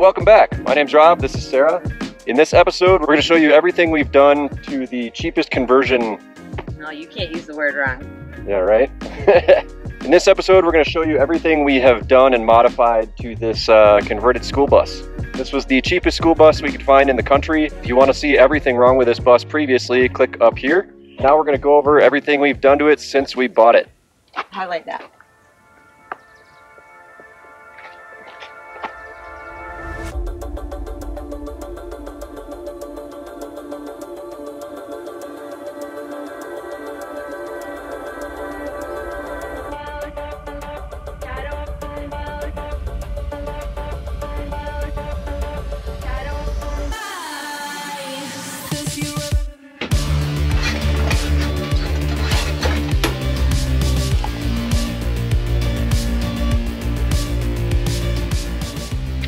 welcome back. My name's Rob, this is Sarah. In this episode, we're going to show you everything we've done to the cheapest conversion. No, you can't use the word wrong. Yeah, right? In this episode, we're going to show you everything we have done and modified to this converted school bus. This was the cheapest school bus we could find in the country. If you want to see everything wrong with this bus previously, click up here. Now we're going to go over everything we've done to it since we bought it. Highlight that.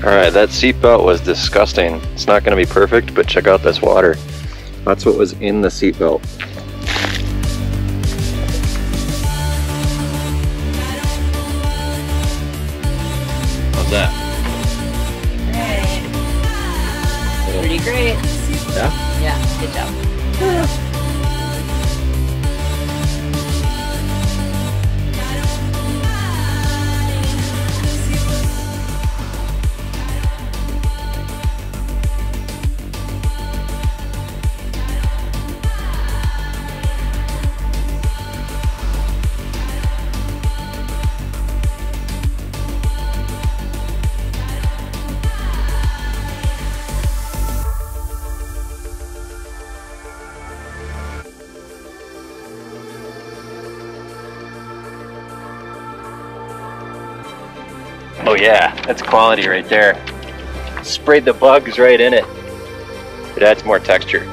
Alright, that seatbelt was disgusting. It's not going to be perfect, but check out this water. That's what was in the seatbelt. How's that? Great. Pretty great. Yeah? Yeah, good job. Oh yeah, that's quality right there. Sprayed the bugs right in it. It adds more texture.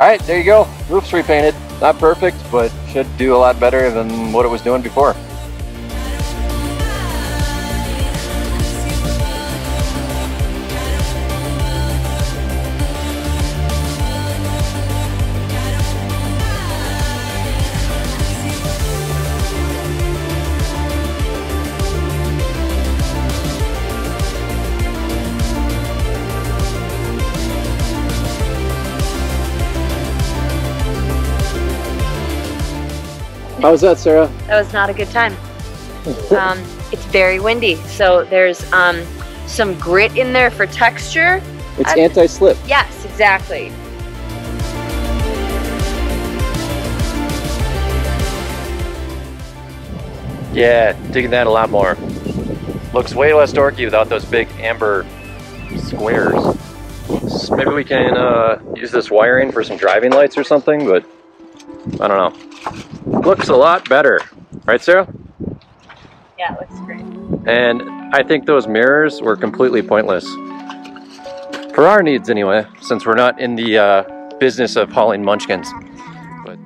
Alright, there you go. Roof's repainted. Not perfect, but should do a lot better than what it was doing before. How was that, Sarah? That was not a good time. It's very windy, so there's some grit in there for texture. It's anti-slip. Yes, exactly. Yeah, digging that a lot more. Looks way less dorky without those big amber squares. So maybe we can use this wiring for some driving lights or something, but I don't know. Looks a lot better. Right, Sarah? Yeah, it looks great. And I think those mirrors were completely pointless. For our needs anyway, since we're not in the business of hauling munchkins. But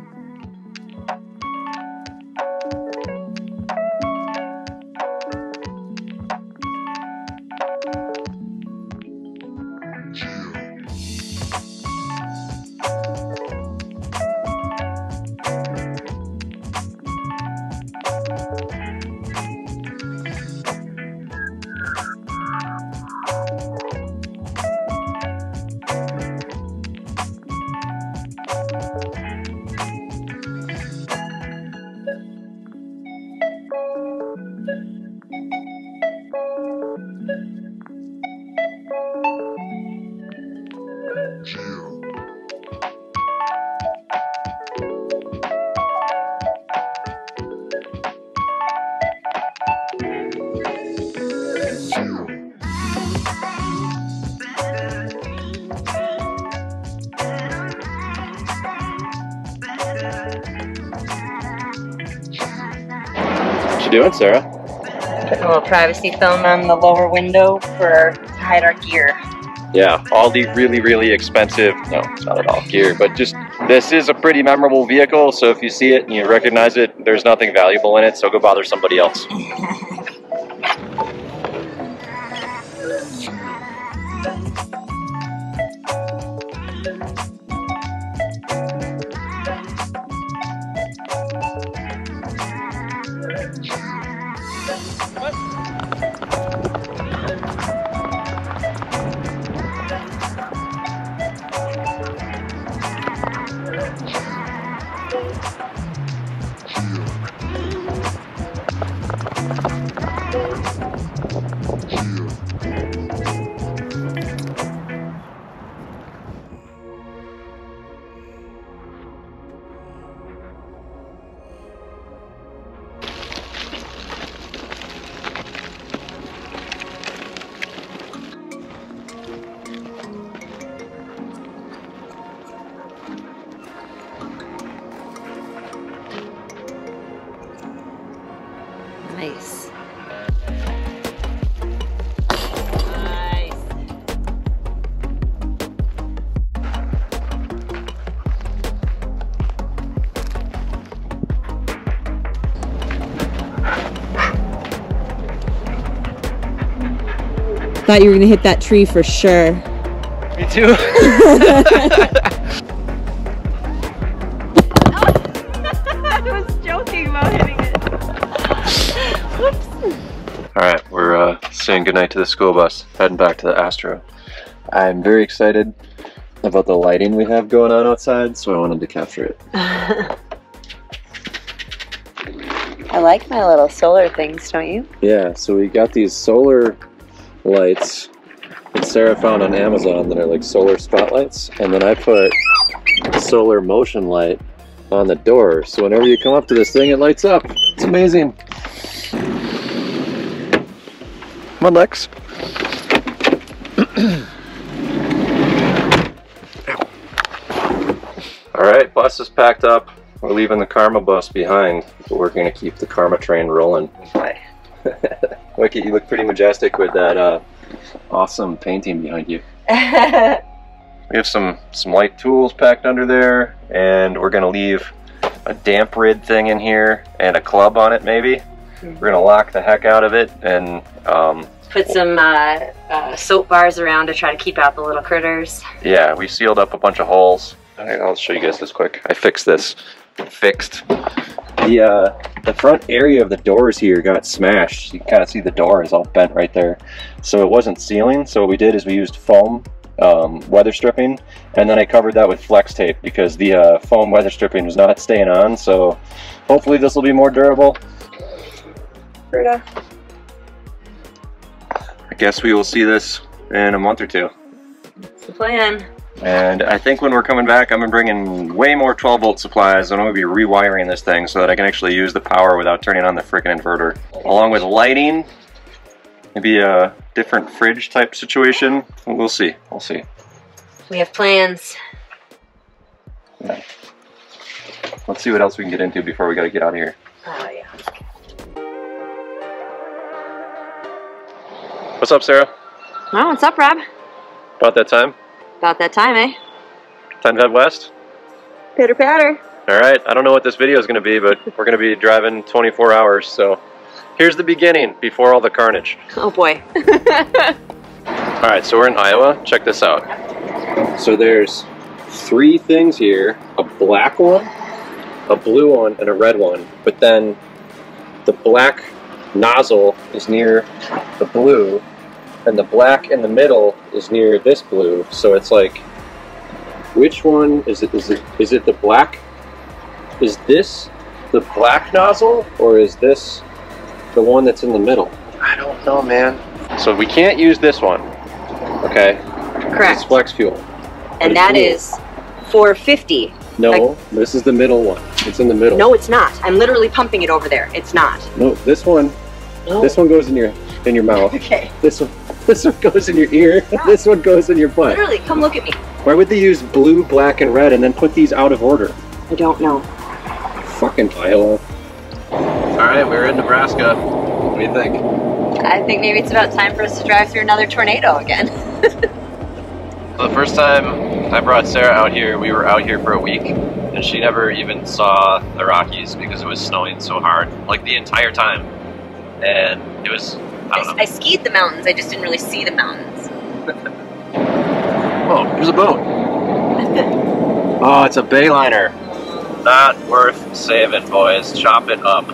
what you doing, Sarah? putting a little privacy film on the lower window to hide our gear. Yeah, all the really expensive, no, it's not at all gear, but just, this is a pretty memorable vehicle, so if you see it and you recognize it, there's nothing valuable in it, so go bother somebody else. Nice. Nice. Thought you were gonna hit that tree for sure. Me too. I was joking about hitting it. Alright, we're saying goodnight to the school bus, heading back to the Astro. I'm very excited about the lighting we have going on outside, so I wanted to capture it. I like my little solar things, don't you? Yeah, so we got these solar lights that Sarah found on Amazon that are like solar spotlights, and then I put solar motion light on the door, so whenever you come up to this thing, it lights up. It's amazing. Come on, Lex. Alright, bus is packed up. We're leaving the Karma bus behind, but we're going to keep the Karma train rolling. Hi. Look, you look pretty majestic with that awesome painting behind you. We have some light tools packed under there, and we're going to leave a damp rid thing in here and a club on it maybe. We're gonna lock the heck out of it and put some soap bars around to try to keep out the little critters. Yeah, we sealed up a bunch of holes. All right, I'll show you guys this quick. I fixed this. The front area of the doors here got smashed. You can kind of see the door is all bent right there. So it wasn't sealing. So what we did is we used foam weather stripping, and then I covered that with flex tape because the foam weather stripping was not staying on. So hopefully this will be more durable. I guess we will see this in a month or two. That's the plan. And I think when we're coming back, I'm gonna bring in way more 12-volt supplies, and I'm gonna be rewiring this thing so that I can actually use the power without turning on the freaking inverter. Along with lighting, maybe a different fridge type situation. We'll see. We'll see. We have plans. Yeah. Let's see what else we can get into before we gotta get out of here. Oh yeah. What's up, Sarah? Oh, what's up, Rob? About that time? About that time, eh? Time to head west? Pitter patter. Alright, I don't know what this video is going to be, but we're going to be driving 24 hours, so here's the beginning, before all the carnage. Oh boy. Alright, so we're in Iowa. Check this out. So there's three things here, a black one, a blue one, and a red one, but then the black nozzle is near the blue, and the black in the middle is near this blue, so it's like, which one is it? Is it the black? Is this the black nozzle, or is this the one that's in the middle? I don't know, man. So we can't use this one, okay? Correct. It's flex fuel. And that is 450. No, like, this is the middle one. It's in the middle. No, it's not. I'm literally pumping it over there. It's not. No, this one. No. This one goes in your mouth. Okay. This one goes in your ear. No. This one goes in your butt. Literally, come look at me. Why would they use blue, black, and red and then put these out of order? I don't know. Fucking Iowa. All right, we're in Nebraska. What do you think? I think maybe it's about time for us to drive through another tornado again. The first time I brought Sarah out here, we were out here for a week, and she never even saw the Rockies because it was snowing so hard, like the entire time. And it was, I skied the mountains, I just didn't really see the mountains. Oh, here's a boat. Oh, it's a Bayliner. Not worth saving, boys. Chop it up.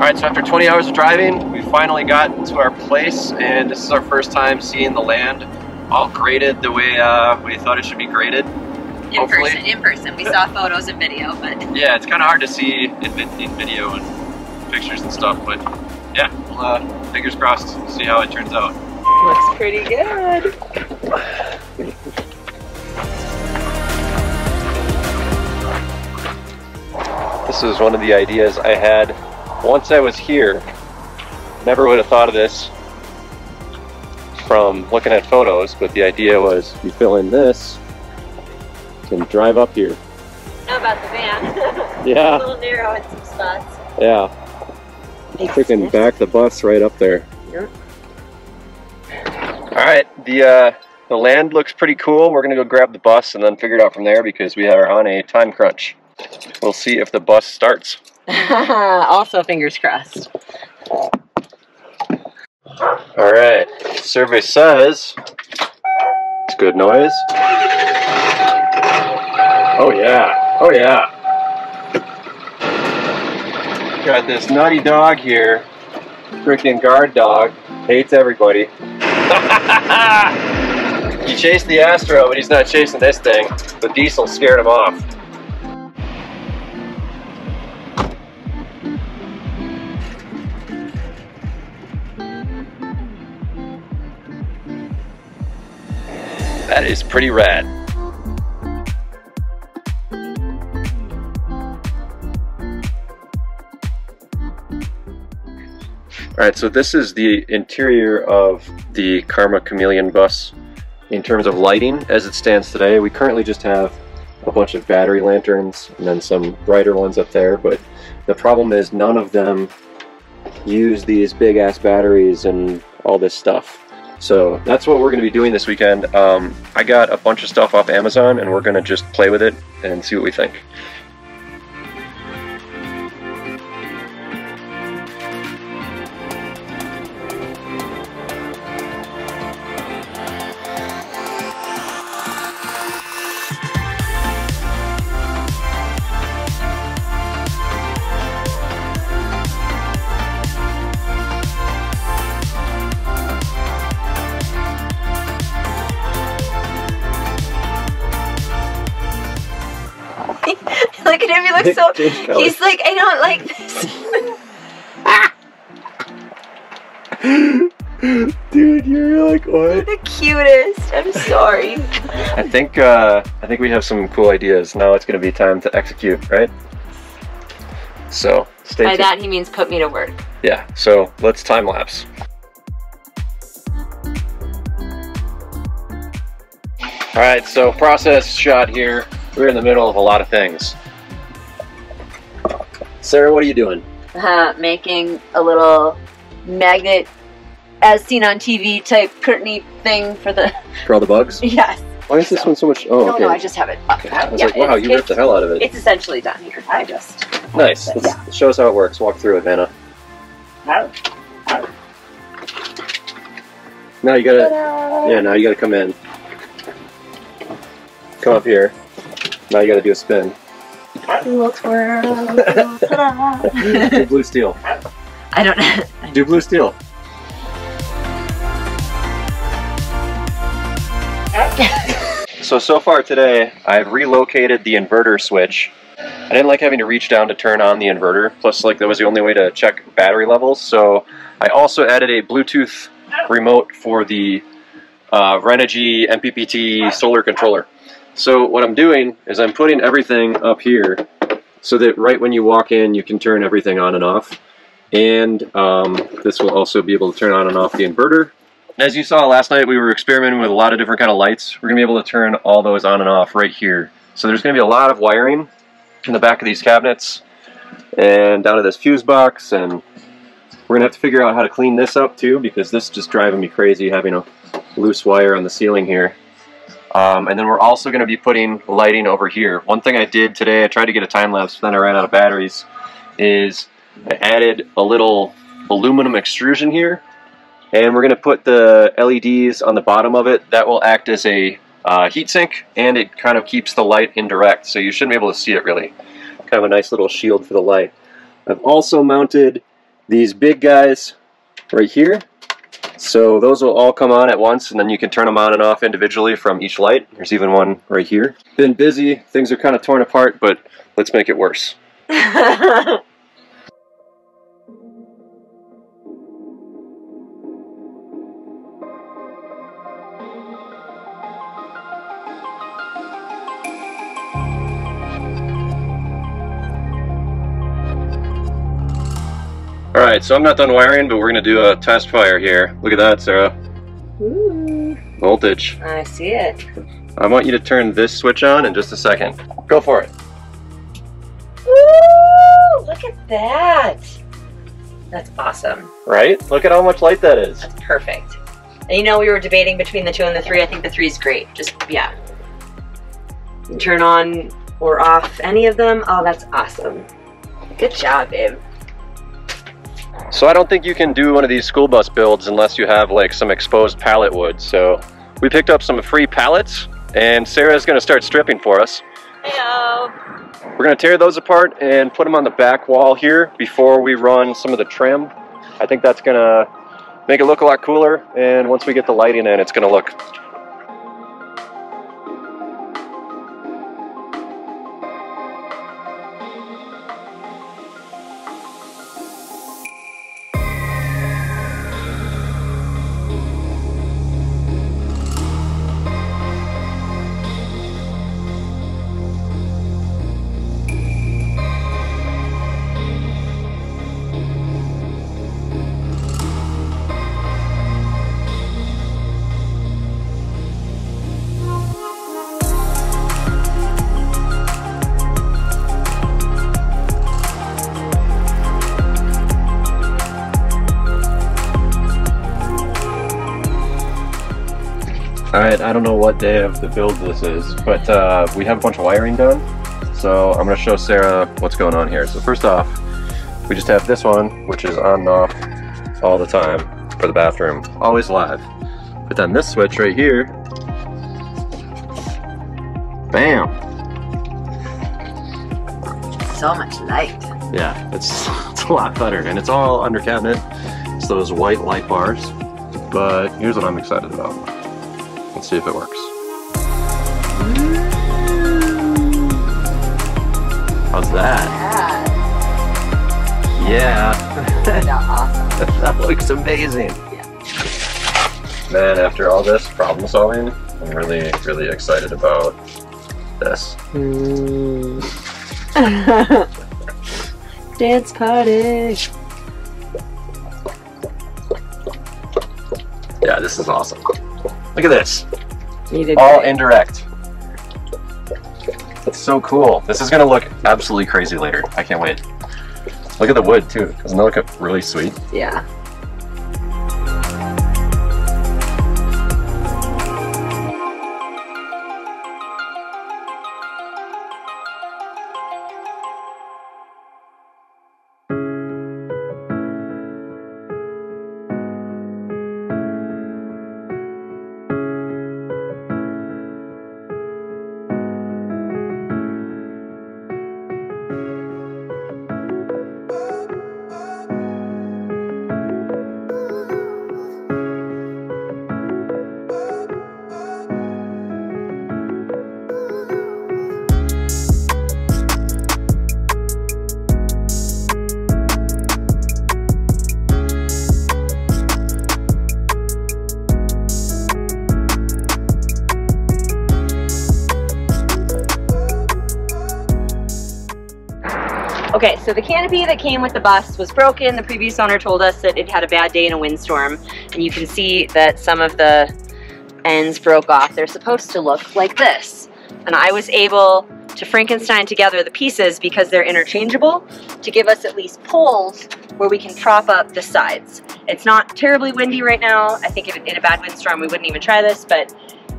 Alright, so after 20 hours of driving, we finally got to our place, and this is our first time seeing the land all graded the way we thought it should be graded. In person. We saw photos and video, but... yeah, it's kind of hard to see in video and pictures and stuff, but yeah, well, fingers crossed, see how it turns out. Looks pretty good. This was one of the ideas I had once I was here. Never would have thought of this from looking at photos, but the idea was you fill in this and drive up here. How about the van? Yeah. It's a little narrow in some spots. Yeah. Freaking back the bus right up there. Yep. Alright, the land looks pretty cool. We're gonna go grab the bus and then figure it out from there because we are on a time crunch. We'll see if the bus starts. Also fingers crossed. Alright, survey says it's good noise. Oh yeah, oh yeah. Got this nutty dog here, freaking guard dog, hates everybody. He chased the Astro, but he's not chasing this thing. The diesel scared him off. That is pretty rad. Alright, so this is the interior of the Karma Chameleon bus in terms of lighting as it stands today. We currently just have a bunch of battery lanterns and then some brighter ones up there, but the problem is none of them use these big ass batteries and all this stuff. So that's what we're going to be doing this weekend. I got a bunch of stuff off Amazon and we're going to just play with it and see what we think. Look at him, he looks so, he's like, I don't like this. Dude, you're like, what? You're the cutest, I'm sorry. I think we have some cool ideas. Now it's gonna be time to execute, right? So, stay tuned. By that he means put me to work. Yeah, so let's time lapse. All right, so process shot here. We're in the middle of a lot of things. Sarah, what are you doing? Making a little magnet, as seen on TV, type curtainy thing for the... for all the bugs? Yes. Why is this one so much... oh, no, okay. No, I just have it up. Okay. I was like, wow, you ripped the hell out of it. It's essentially done here. I just... nice. But, yeah. Show us how it works. Walk through it, Hannah. Now you gotta... yeah, now you gotta come in. Come up here. Now you gotta do a spin. We'll twirl. Do blue steel. I don't know. Do blue steel. So far today, I've relocated the inverter switch. I didn't like having to reach down to turn on the inverter. Plus, like, that was the only way to check battery levels. So I also added a Bluetooth remote for the Renogy MPPT solar controller. So what I'm doing is I'm putting everything up here so that right when you walk in you can turn everything on and off, and this will also be able to turn on and off the inverter As you saw last night, we were experimenting with a lot of different kind of lights. We're going to be able to turn all those on and off right here. So there's going to be a lot of wiring in the back of these cabinets and down to this fuse box, and we're going to have to figure out how to clean this up too, because this is just driving me crazy having a loose wire on the ceiling here. And then we're also going to be putting lighting over here. One thing I did today, I tried to get a time lapse, but then I ran out of batteries, is I added a little aluminum extrusion here, and we're going to put the LEDs on the bottom of it. That will act as a heat sink, and it kind of keeps the light indirect, so you shouldn't be able to see it really. Kind of a nice little shield for the light. I've also mounted these big guys right here, so those will all come on at once, and then you can turn them on and off individually from each light. There's even one right here. Been busy, things are kind of torn apart, but let's make it worse. Alright, so I'm not done wiring, but we're going to do a test fire here. Look at that, Sarah. Ooh. Voltage. I see it. I want you to turn this switch on in just a second. Go for it. Ooh, look at that. That's awesome. Right? Look at how much light that is. That's perfect. And you know, we were debating between the 2 and the 3. I think the 3 is great. Just, yeah. Turn on or off any of them. Oh, that's awesome. Good job, babe. So I don't think you can do one of these school bus builds unless you have like some exposed pallet wood. So we picked up some free pallets, and Sarah's going to start stripping for us. Hello. We're going to tear those apart and put them on the back wall here before we run some of the trim. I think that's going to make it look a lot cooler, and once we get the lighting in, it's going to look alright, I don't know what day of the build this is, but we have a bunch of wiring done, so I'm going to show Sarah what's going on here. So first off, we just have this one, which is on and off all the time for the bathroom, always live. But then this switch right here, bam! So much light. Yeah, it's a lot better, and it's all under cabinet. It's those white light bars, but here's what I'm excited about. Let's see if it works. How's that? Yeah. That looks amazing. Man, after all this problem solving, I'm really, really excited about this. Dance party. Yeah, this is awesome. Look at this, all indirect. It's so cool. This is going to look absolutely crazy later. I can't wait. Look at the wood too. Doesn't that look really sweet? Yeah. Okay, so the canopy that came with the bus was broken. The previous owner told us that it had a bad day in a windstorm, and you can see that some of the ends broke off. They're supposed to look like this. And I was able to Frankenstein together the pieces because they're interchangeable to give us at least poles where we can prop up the sides. It's not terribly windy right now. I think in a bad windstorm we wouldn't even try this, but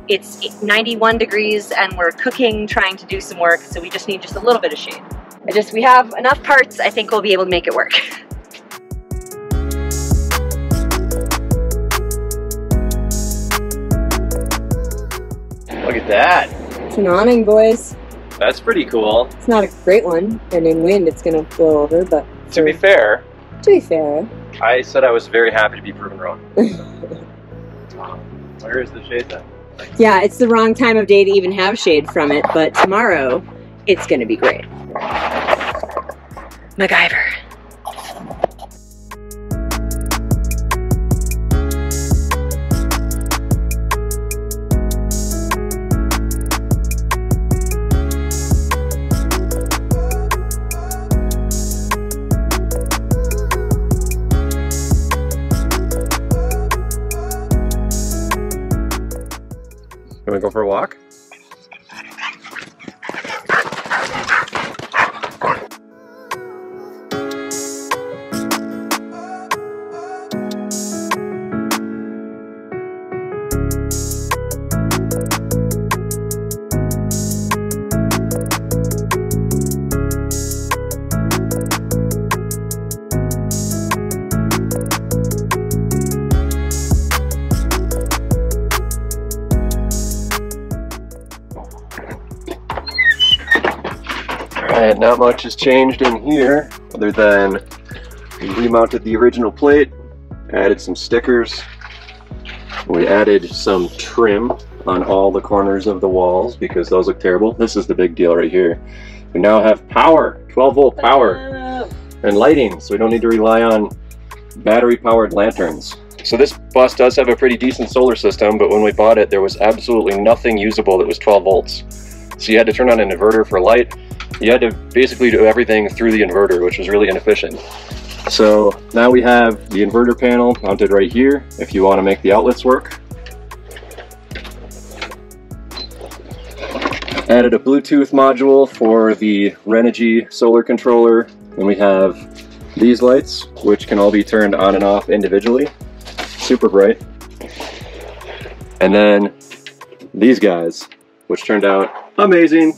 it's 91 degrees and we're cooking, trying to do some work, so we just need just a little bit of shade. We have enough parts, I think we'll be able to make it work. Look at that. It's an awning, boys. That's pretty cool. It's not a great one, and in wind it's gonna blow over, but... To be fair. I said I was very happy to be proven wrong. Where is the shade then? Yeah, it's the wrong time of day to even have shade from it, but tomorrow it's gonna be great. MacGyver. You wanna go for a walk? Not much has changed in here other than we remounted the original plate, added some stickers, we added some trim on all the corners of the walls because those look terrible. This is the big deal right here. We now have power, 12-volt power and lighting, so we don't need to rely on battery-powered lanterns. So this bus does have a pretty decent solar system, but when we bought it there was absolutely nothing usable that was 12 volts. So you had to turn on an inverter for light. You had to basically do everything through the inverter, which was really inefficient. So now we have the inverter panel mounted right here if you want to make the outlets work. Added a Bluetooth module for the Renogy solar controller, and we have these lights which can all be turned on and off individually. Super bright. And then these guys, which turned out amazing.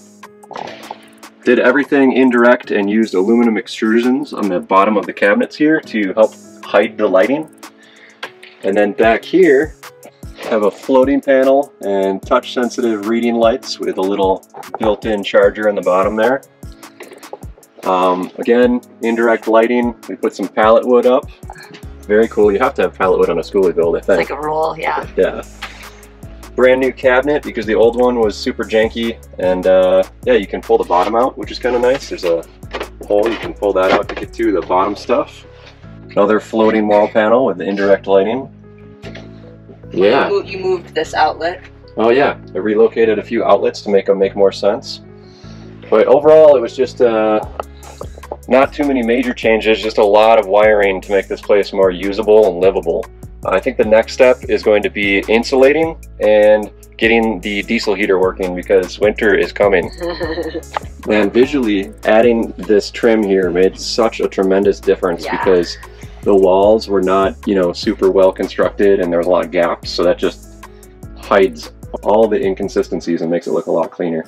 Did everything indirect and used aluminum extrusions on the bottom of the cabinets here to help hide the lighting. And then back here, I have a floating panel and touch sensitive reading lights with a little built-in charger in the bottom there. Again, indirect lighting. We put some pallet wood up. Very cool. You have to have pallet wood on a schoolie build, I think. It's like a rule, yeah. Yeah. Brand new cabinet because the old one was super janky, and yeah, you can pull the bottom out, which is kind of nice. There's a hole, you can pull that out to get to the bottom stuff. Another floating wall panel with the indirect lighting. Yeah. You moved this outlet. Oh yeah, I relocated a few outlets to make them make more sense. But overall it was just not too many major changes, just a lot of wiring to make this place more usable and livable. I think the next step is going to be insulating and getting the diesel heater working because winter is coming. And visually, adding this trim here made such a tremendous difference, yeah. Because the walls were not, you know, super well constructed and there was a lot of gaps, so that just hides all the inconsistencies and makes it look a lot cleaner.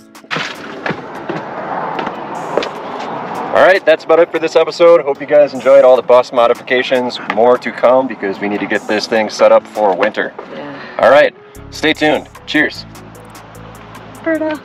All right, that's about it for this episode. Hope you guys enjoyed all the bus modifications. More to come because we need to get this thing set up for winter. Yeah. All right, stay tuned. Cheers. Berta.